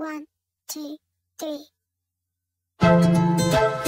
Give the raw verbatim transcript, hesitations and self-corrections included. One, two, three.